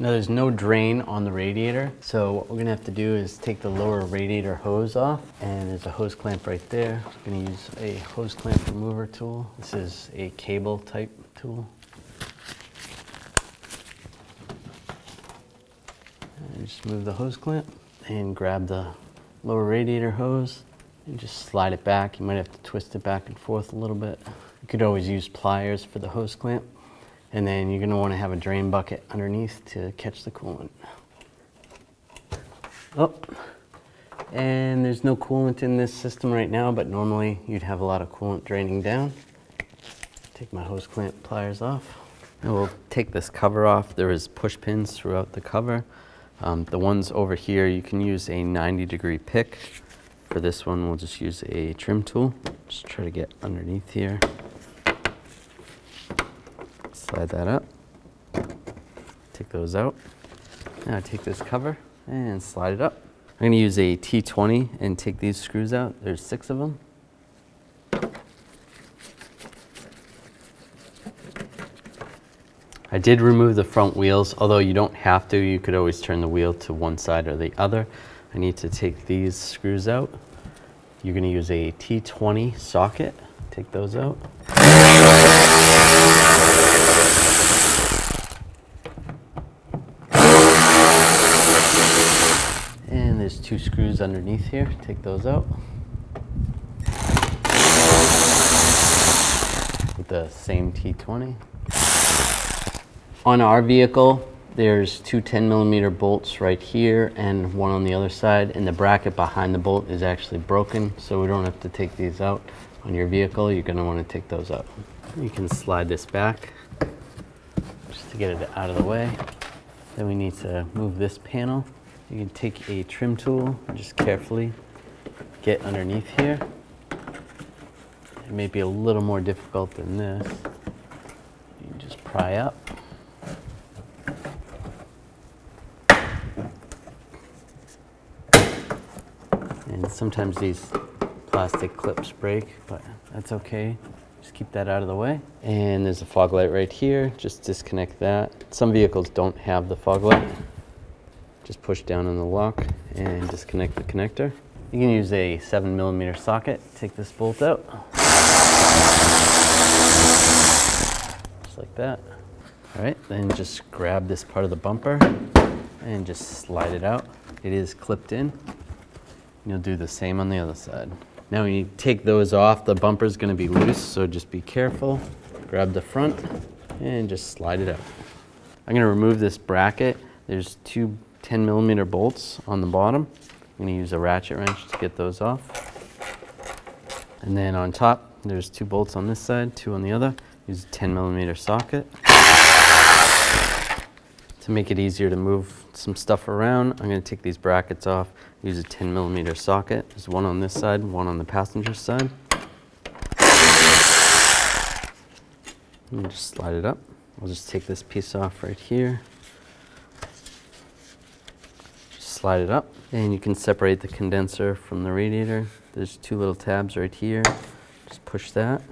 Now there's no drain on the radiator, so what we're gonna have to do is take the lower radiator hose off, and there's a hose clamp right there. I'm gonna use a hose clamp remover tool. This is a cable type tool. And just move the hose clamp and grab the lower radiator hose and just slide it back. You might have to twist it back and forth a little bit. You could always use pliers for the hose clamp. And then you're going to want to have a drain bucket underneath to catch the coolant. Oh, and there's no coolant in this system right now, but normally you'd have a lot of coolant draining down. Take my hose clamp pliers off. And we'll take this cover off. There is push pins throughout the cover. The ones over here, you can use a 90-degree pick. For this one, we'll just use a trim tool. Just try to get underneath here. Slide that up, take those out. Now take this cover and slide it up. I'm gonna use a T20 and take these screws out. There's 6 of them. I did remove the front wheels, although you don't have to. You could always turn the wheel to one side or the other. I need to take these screws out. You're gonna use a T20 socket. Take those out. And there's 2 screws underneath here. Take those out. With the same T20. On our vehicle, there's 2 10-millimeter bolts right here and one on the other side, and the bracket behind the bolt is actually broken, so we don't have to take these out. On your vehicle, you're gonna wanna take those out. You can slide this back just to get it out of the way. Then we need to move this panel. You can take a trim tool and just carefully get underneath here. It may be a little more difficult than this. You can just pry up. And sometimes these plastic clips break, but that's okay. Just keep that out of the way. And there's a fog light right here. Just disconnect that. Some vehicles don't have the fog light. Just push down on the lock and disconnect the connector. You can use a 7-millimeter socket. Take this bolt out. Just like that. All right, then just grab this part of the bumper and just slide it out. It is clipped in. You'll do the same on the other side. Now when you take those off, the bumper's gonna be loose, so just be careful. Grab the front and just slide it out. I'm gonna remove this bracket. There's 2 10-millimeter bolts on the bottom. I'm gonna use a ratchet wrench to get those off. And then on top, there's 2 bolts on this side, 2 on the other. Use a 10-millimeter socket. To make it easier to move some stuff around, I'm going to take these brackets off, use a 10-millimeter socket. There's one on this side, one on the passenger side. And just slide it up. I'll just take this piece off right here. Just slide it up. And you can separate the condenser from the radiator. There's 2 little tabs right here. Just push that.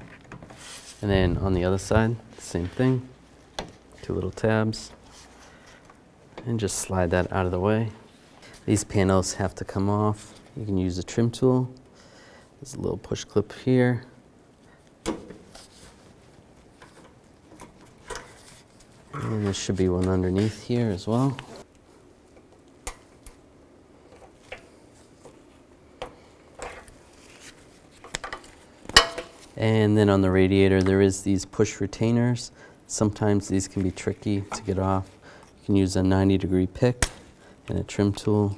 And then on the other side, same thing. 2 little tabs. And just slide that out of the way. These panels have to come off. You can use a trim tool. There's a little push clip here. And there should be one underneath here as well. And then on the radiator, there is these push retainers. Sometimes these can be tricky to get off. You can use a 90-degree pick and a trim tool.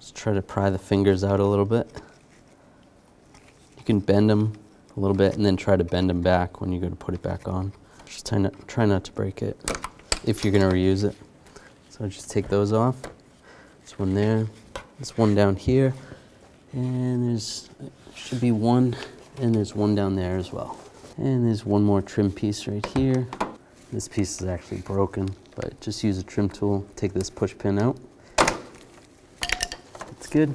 Just try to pry the fingers out a little bit. You can bend them a little bit and then try to bend them back when you go to put it back on. Just try not to break it if you're going to reuse it. So just take those off. There's one there. There's one down here. And there's should be one. And there's one down there as well. And there's one more trim piece right here. This piece is actually broken, but just use a trim tool. Take this push pin out. That's good.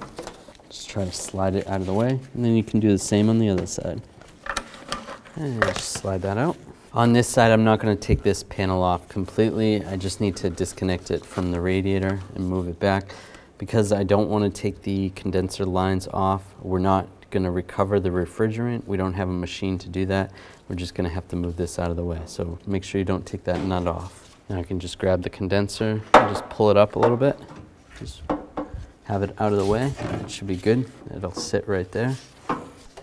Just try to slide it out of the way. And then you can do the same on the other side. And just slide that out. On this side, I'm not going to take this panel off completely. I just need to disconnect it from the radiator and move it back. Because I don't want to take the condenser lines off, we're not going to recover the refrigerant. We don't have a machine to do that. We're just going to have to move this out of the way. So make sure you don't take that nut off. Now I can just grab the condenser and just pull it up a little bit. Just have it out of the way. It should be good. It'll sit right there.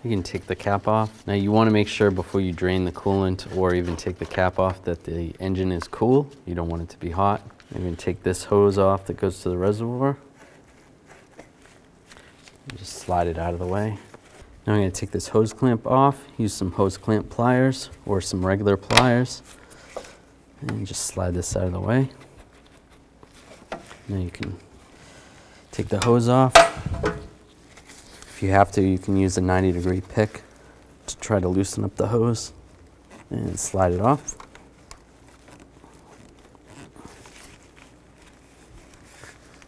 You can take the cap off. Now you want to make sure before you drain the coolant or even take the cap off that the engine is cool. You don't want it to be hot. You can take this hose off that goes to the reservoir. Just slide it out of the way. Now I'm going to take this hose clamp off, use some hose clamp pliers or some regular pliers, and just slide this out of the way. Now you can take the hose off. If you have to, you can use a 90-degree pick to try to loosen up the hose and slide it off.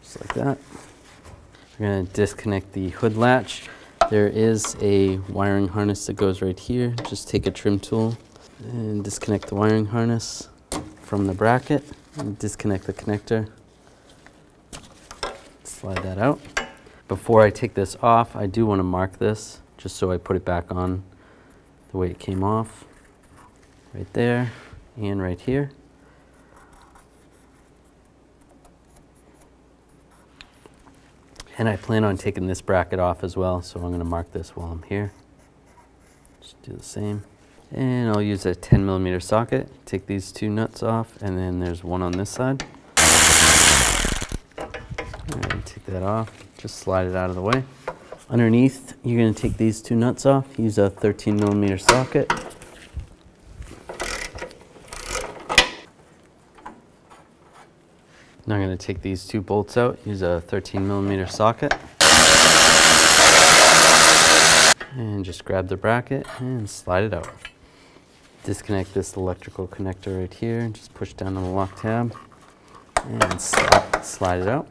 Just like that. We're going to disconnect the hood latch. There is a wiring harness that goes right here. Just take a trim tool and disconnect the wiring harness from the bracket and disconnect the connector. Slide that out. Before I take this off, I do want to mark this just so I put it back on the way it came off. Right there and right here. And I plan on taking this bracket off as well, so I'm going to mark this while I'm here. Just do the same. And I'll use a 10mm socket, take these two nuts off, and then there's one on this side. Alright, take that off, just slide it out of the way. Underneath, you're going to take these two nuts off, use a 13mm socket. Now I'm going to take these two bolts out, use a 13mm socket. And just grab the bracket and slide it out. Disconnect this electrical connector right here, and just push down on the lock tab and slide it out.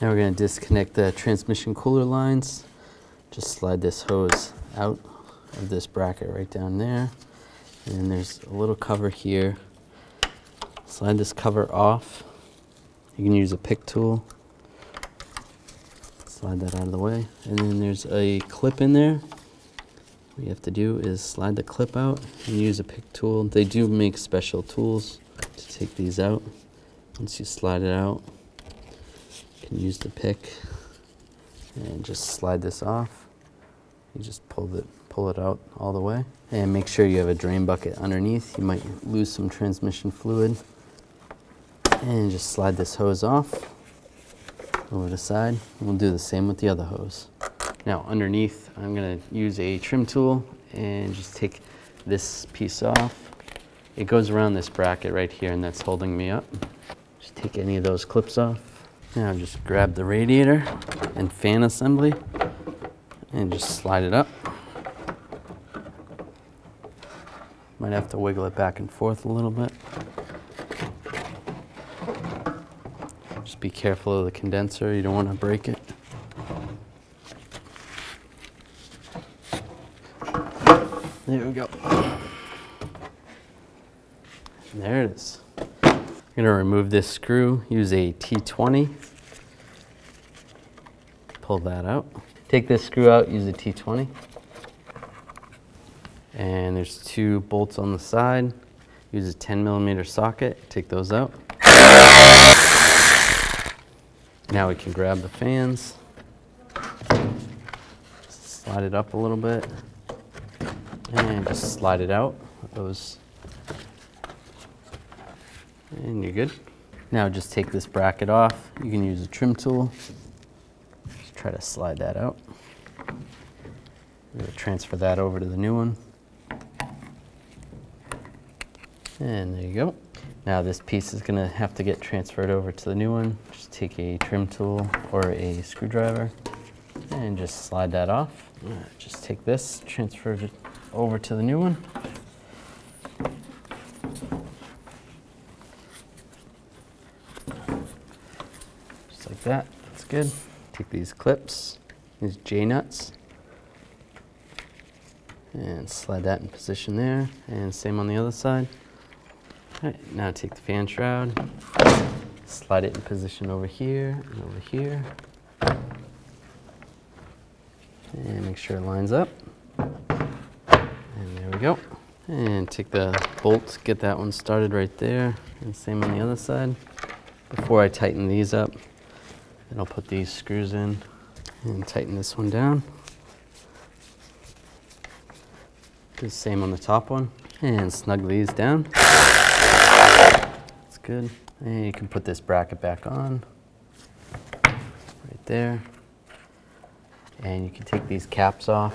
Now we're going to disconnect the transmission cooler lines. Just slide this hose out of this bracket right down there. And there's a little cover here. Slide this cover off. You can use a pick tool, slide that out of the way. And then there's a clip in there. What you have to do is slide the clip out and use a pick tool. They do make special tools to take these out. Once you slide it out, you can use the pick and just slide this off. You just pull it out all the way. And make sure you have a drain bucket underneath. You might lose some transmission fluid. And just slide this hose off over the side. We'll do the same with the other hose. Now underneath, I'm going to use a trim tool and just take this piece off. It goes around this bracket right here, and that's holding me up. Just take any of those clips off. Now just grab the radiator and fan assembly and just slide it up. Might have to wiggle it back and forth a little bit. Be careful of the condenser, you don't want to break it. There we go. There it is. I'm going to remove this screw, use a T20. Pull that out. Take this screw out, use a T20. And there's two bolts on the side. Use a 10mm socket, take those out. Now we can grab the fans, slide it up a little bit, and just slide it out. Those, and you're good. Now just take this bracket off. You can use a trim tool. Just try to slide that out. We'll transfer that over to the new one. And there you go. Now this piece is going to have to get transferred over to the new one. Just take a trim tool or a screwdriver and just slide that off. Just take this, transfer it over to the new one. Just like that, that's good. Take these clips, these J-nuts, and slide that in position there. And same on the other side. Alright, now take the fan shroud, slide it in position over here and over here. And make sure it lines up. And there we go. And take the bolt, get that one started right there. And same on the other side. Before I tighten these up, then I'll put these screws in and tighten this one down. Do the same on the top one. And snug these down. That's good. And you can put this bracket back on. Right there. And you can take these caps off.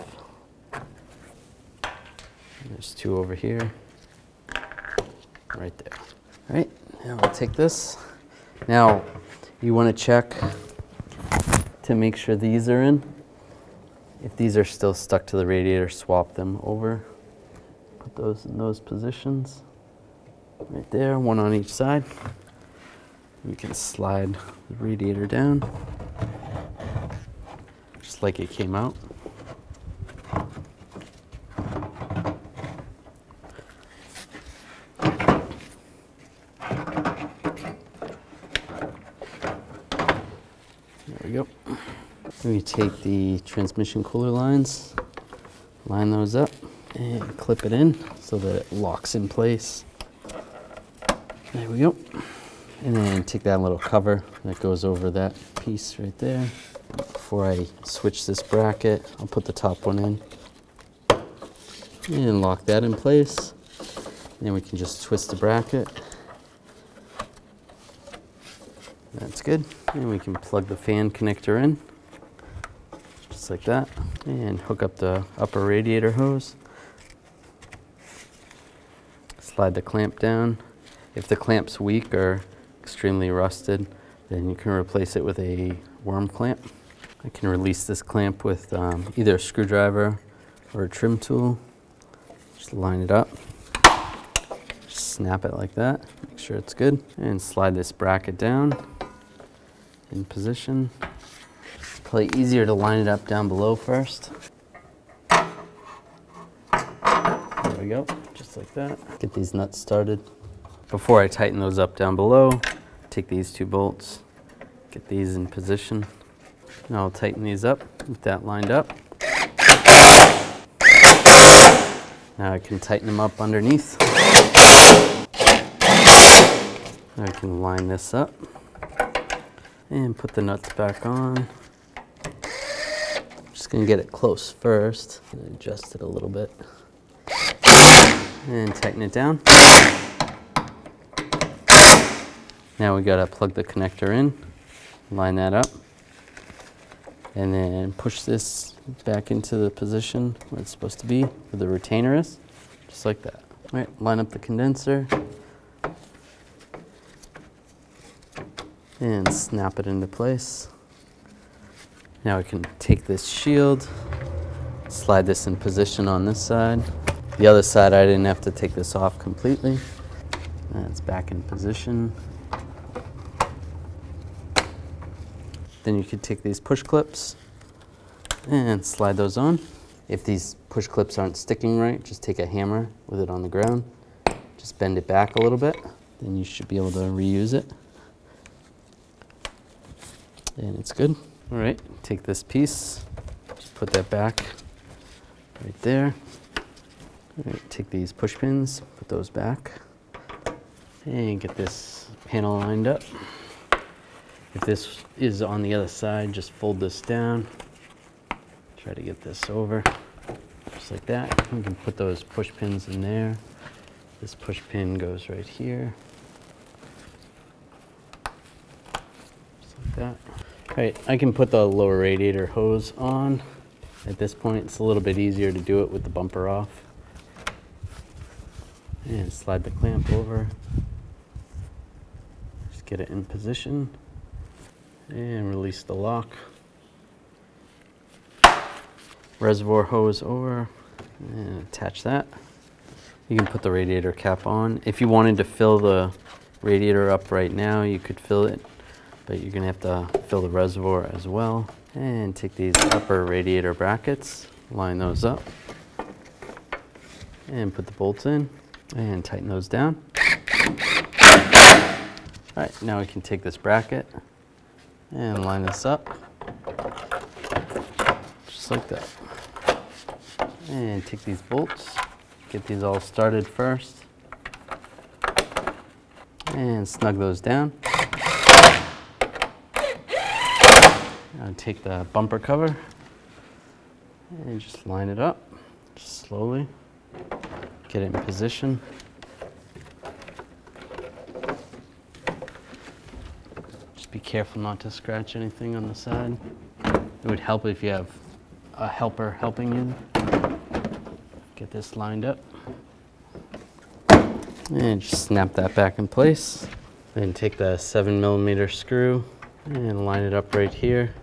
There's two over here, right there. All right, now we'll take this. Now, you want to check to make sure these are in. If these are still stuck to the radiator, swap them over. Put those in those positions. Right there, one on each side. We can slide the radiator down, just like it came out. We take the transmission cooler lines, line those up, and clip it in so that it locks in place. There we go. And then take that little cover that goes over that piece right there. Before I switch this bracket, I'll put the top one in and lock that in place. And then we can just twist the bracket. That's good. And we can plug the fan connector in. Like that, and hook up the upper radiator hose. Slide the clamp down. If the clamp's weak or extremely rusted, then you can replace it with a worm clamp. I can release this clamp with either a screwdriver or a trim tool. Just line it up, just snap it like that, make sure it's good, and slide this bracket down in position. Probably easier to line it up down below first. There we go, just like that. Get these nuts started. Before I tighten those up down below, take these two bolts, get these in position. Now I'll tighten these up, get that lined up. Now I can tighten them up underneath. Now I can line this up and put the nuts back on. Just gonna get it close first and adjust it a little bit and tighten it down. Now we gotta plug the connector in, line that up, and then push this back into the position where it's supposed to be, where the retainer is, just like that. All right, line up the condenser and snap it into place. Now we can take this shield, slide this in position on this side. The other side, I didn't have to take this off completely. And it's back in position. Then you could take these push clips and slide those on. If these push clips aren't sticking right, just take a hammer with it on the ground. Just bend it back a little bit. Then you should be able to reuse it. And it's good. All right, take this piece, just put that back right there. All right, take these push pins, put those back, and get this panel lined up. If this is on the other side, just fold this down. Try to get this over, just like that. You can put those push pins in there. This push pin goes right here, just like that. All right, I can put the lower radiator hose on. At this point, it's a little bit easier to do it with the bumper off. And slide the clamp over. Just get it in position. And release the lock. Reservoir hose over, and attach that. You can put the radiator cap on. If you wanted to fill the radiator up right now, you could fill it. But you're gonna have to fill the reservoir as well. And take these upper radiator brackets, line those up, and put the bolts in, and tighten those down. All right, now we can take this bracket and line this up, just like that. And take these bolts, get these all started first, and snug those down. Now take the bumper cover and just line it up, just slowly, get it in position. Be careful not to scratch anything on the side. It would help if you have a helper helping you. Get this lined up. And just snap that back in place. Then take the 7mm screw and line it up right here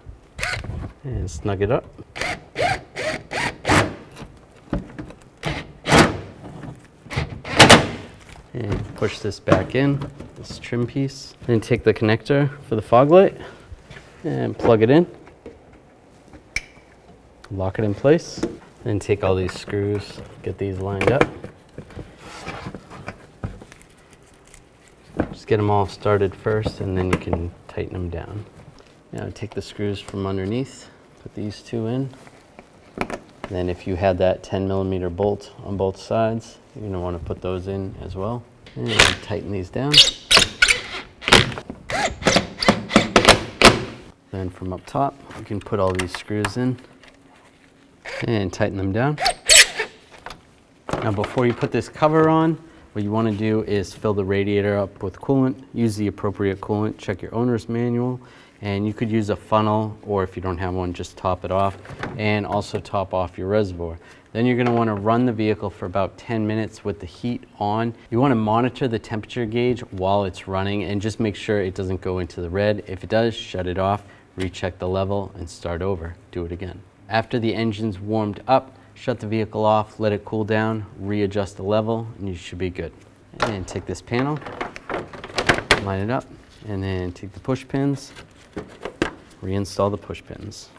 and snug it up. And push this back in, this trim piece. Then take the connector for the fog light and plug it in. Lock it in place. Then take all these screws, get these lined up. Just get them all started first and then you can tighten them down. Now take the screws from underneath, put these two in. Then if you had that 10mm bolt on both sides, you're going to want to put those in as well. And tighten these down. Then from up top, you can put all these screws in and tighten them down. Now before you put this cover on, what you want to do is fill the radiator up with coolant, use the appropriate coolant, check your owner's manual. And you could use a funnel, or if you don't have one, just top it off, and also top off your reservoir. Then you're going to want to run the vehicle for about 10 minutes with the heat on. You want to monitor the temperature gauge while it's running and just make sure it doesn't go into the red. If it does, shut it off, recheck the level, and start over. Do it again. After the engine's warmed up, shut the vehicle off, let it cool down, readjust the level, and you should be good. And take this panel, line it up, and then take the push pins. Reinstall the push pins.